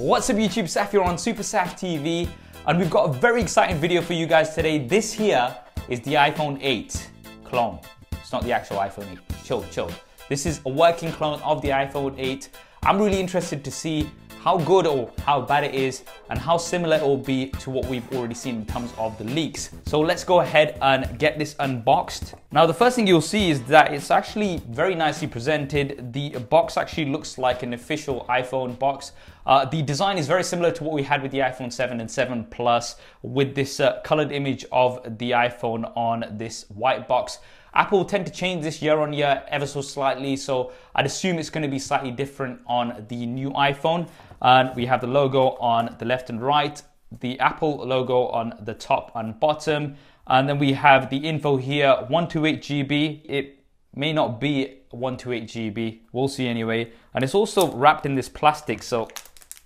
What's up YouTube, Saf here on Super Saf TV, and we've got a very exciting video for you guys today. This here is the iPhone 8 clone. It's not the actual iPhone 8, chill. This is a working clone of the iPhone 8. I'm really interested to see how good or how bad it is and how similar it will be to what we've already seen in terms of the leaks. So let's go ahead and get this unboxed. Now the first thing you'll see is that it's actually very nicely presented. The box actually looks like an official iPhone box. The design is very similar to what we had with the iPhone 7 and 7 Plus with this colored image of the iPhone on this white box. Apple tend to change this year on year ever so slightly, so I'd assume it's going to be slightly different on the new iPhone. And we have the logo on the left and right, the Apple logo on the top and bottom, and then we have the info here, 128 GB. It may not be 128 GB, we'll see anyway, and it's also wrapped in this plastic, so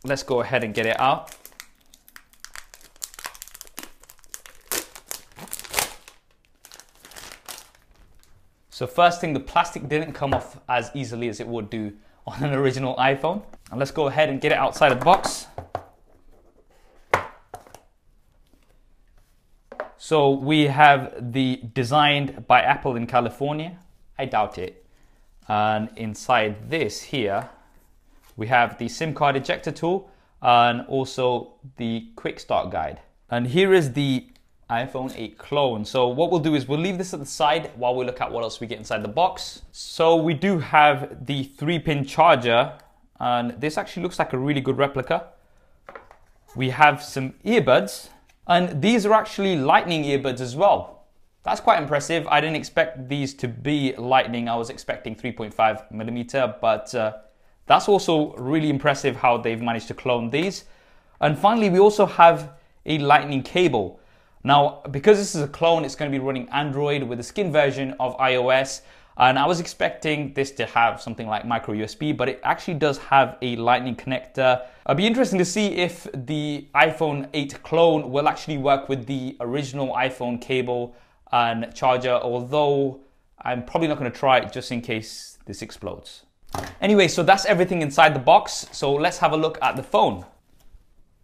let's go ahead and get it out. So first thing, the plastic didn't come off as easily as it would do on an original iPhone. And let's go ahead and get it outside of the box. So we have the designed by Apple in California. I doubt it. And inside this here, we have the SIM card ejector tool and also the quick start guide. And here is the iPhone 8 clone. So what we'll do is we'll leave this at the side while we look at what else we get inside the box. So we do have the 3-pin charger, and this actually looks like a really good replica. We have some earbuds, and these are actually lightning earbuds as well. That's quite impressive. I didn't expect these to be lightning. I was expecting 3.5mm, but that's also really impressive how they've managed to clone these. And finally, we also have a lightning cable. Now, because this is a clone, it's going to be running Android with a skin version of iOS, and I was expecting this to have something like micro USB, but it actually does have a lightning connector. It'll be interesting to see if the iPhone 8 clone will actually work with the original iPhone cable and charger, although I'm probably not going to try it just in case this explodes. Anyway, so that's everything inside the box, so let's have a look at the phone.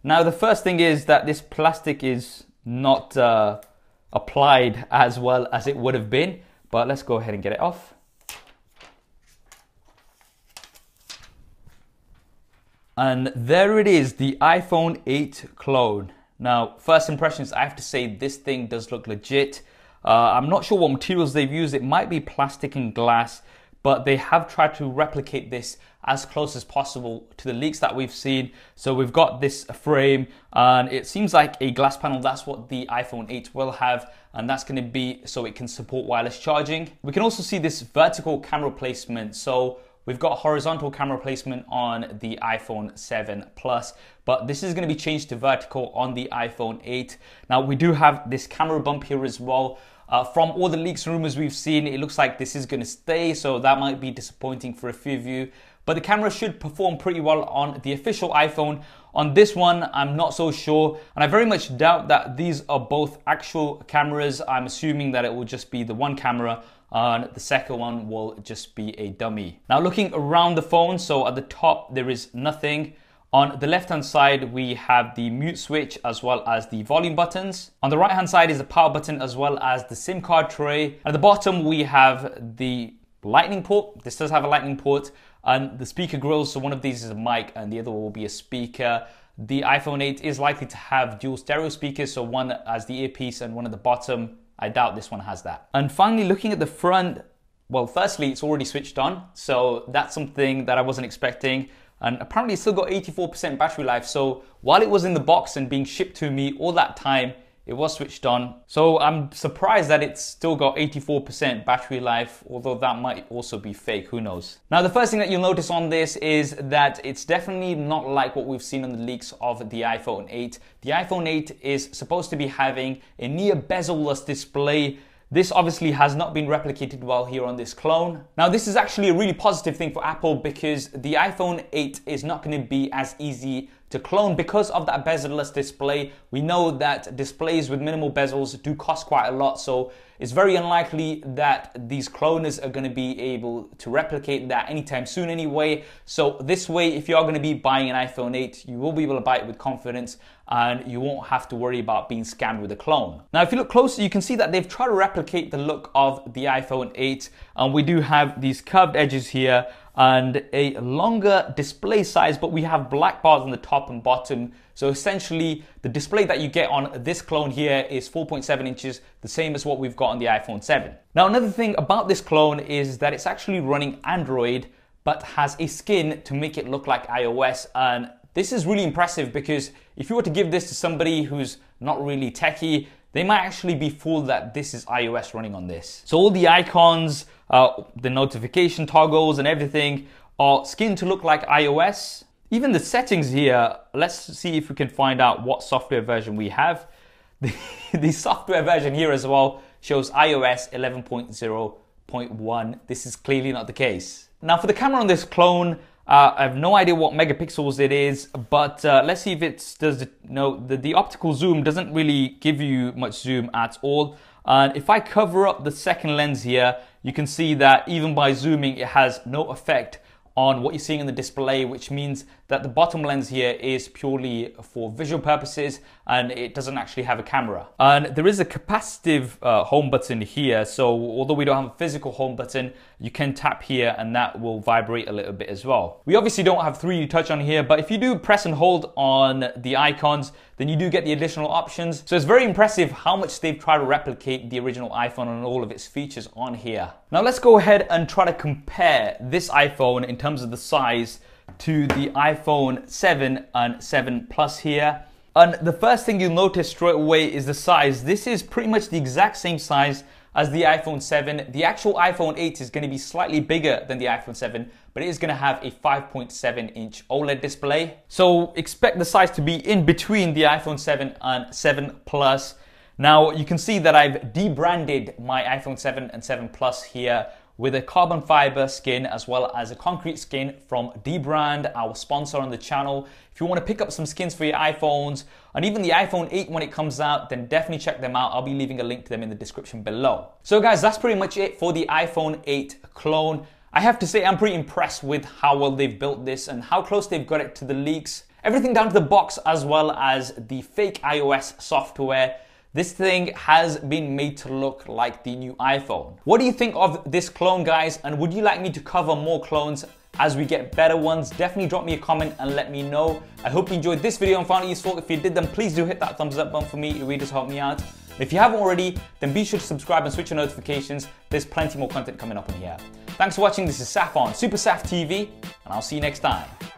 Now, the first thing is that this plastic is not applied as well as it would have been, but let's go ahead and get it off. And there it is, the iPhone 8 clone. Now, first impressions, I have to say this thing does look legit. I'm not sure what materials they've used. It might be plastic and glass, but they have tried to replicate this as close as possible to the leaks that we've seen. So we've got this frame, and it seems like a glass panel. That's what the iPhone 8 will have, and that's gonna be so it can support wireless charging. We can also see this vertical camera placement. So we've got horizontal camera placement on the iPhone 7 Plus, but this is gonna be changed to vertical on the iPhone 8. Now we do have this camera bump here as well. From all the leaks and rumors we've seen, it looks like this is going to stay, so that might be disappointing for a few of you. But the camera should perform pretty well on the official iPhone. On this one, I'm not so sure, and I very much doubt that these are both actual cameras. I'm assuming that it will just be the one camera, and the second one will just be a dummy. Now looking around the phone, so at the top there is nothing. On the left-hand side, we have the mute switch as well as the volume buttons. On the right-hand side is the power button as well as the SIM card tray. At the bottom, we have the lightning port. This does have a lightning port, and the speaker grills. So one of these is a mic and the other will be a speaker. The iPhone 8 is likely to have dual stereo speakers, so one as the earpiece and one at the bottom. I doubt this one has that. And finally, looking at the front, well, firstly, it's already switched on. So that's something that I wasn't expecting. And apparently it's still got 84% battery life, so while it was in the box and being shipped to me all that time, it was switched on. So I'm surprised that it's still got 84% battery life, although that might also be fake, who knows. Now the first thing that you'll notice on this is that it's definitely not like what we've seen on the leaks of the iPhone 8. The iPhone 8 is supposed to be having a near bezel-less display. This obviously has not been replicated well here on this clone. Now this is actually a really positive thing for Apple because the iPhone 8 is not going to be as easy to clone because of that bezel-less display. We know that displays with minimal bezels do cost quite a lot, so it's very unlikely that these cloners are going to be able to replicate that anytime soon anyway. So this way, if you're going to be buying an iPhone 8, you will be able to buy it with confidence and you won't have to worry about being scammed with a clone. Now, if you look closer, you can see that they've tried to replicate the look of the iPhone 8, and we do have these curved edges here and a longer display size, but we have black bars on the top and bottom. So essentially, the display that you get on this clone here is 4.7 inches, the same as what we've got on the iPhone 7. Now, another thing about this clone is that it's actually running Android, but has a skin to make it look like iOS. And this is really impressive because if you were to give this to somebody who's not really techie, they might actually be fooled that this is iOS running on this. So all the icons, the notification toggles and everything are skinned to look like iOS. Even the settings here, let's see if we can find out what software version we have. The software version here as well shows iOS 11.0.1. This is clearly not the case. Now for the camera on this clone, I have no idea what megapixels it is, but let's see if it does. No, the optical zoom doesn't really give you much zoom at all. And if I cover up the second lens here, you can see that even by zooming, it has no effect on what you're seeing in the display, which means that the bottom lens here is purely for visual purposes and it doesn't actually have a camera. And there is a capacitive home button here, so although we don't have a physical home button, you can tap here and that will vibrate a little bit as well. We obviously don't have 3D touch on here, but if you do press and hold on the icons, then you do get the additional options. So it's very impressive how much they've tried to replicate the original iPhone and all of its features on here. Now let's go ahead and try to compare this iPhone in terms of the size to the iPhone 7 and 7 Plus here. And the first thing you'll notice straight away is the size. This is pretty much the exact same size as the iPhone 7. The actual iPhone 8 is going to be slightly bigger than the iPhone 7, but it is going to have a 5.7 inch OLED display. So expect the size to be in between the iPhone 7 and 7 Plus. Now you can see that I've debranded my iPhone 7 and 7 Plus here with a carbon fiber skin as well as a concrete skin from Dbrand, our sponsor on the channel. If you want to pick up some skins for your iPhones and even the iPhone 8 when it comes out, then definitely check them out. I'll be leaving a link to them in the description below. So guys, that's pretty much it for the iPhone 8 clone. I have to say I'm pretty impressed with how well they've built this and how close they've got it to the leaks. Everything down to the box as well as the fake iOS software. This thing has been made to look like the new iPhone. What do you think of this clone, guys? And would you like me to cover more clones as we get better ones? Definitely drop me a comment and let me know. I hope you enjoyed this video and found it useful. If you did, then please do hit that thumbs up button for me. It really does help me out. And if you haven't already, then be sure to subscribe and switch your notifications. There's plenty more content coming up on here. Thanks for watching. This is Saf on Super Saf TV, and I'll see you next time.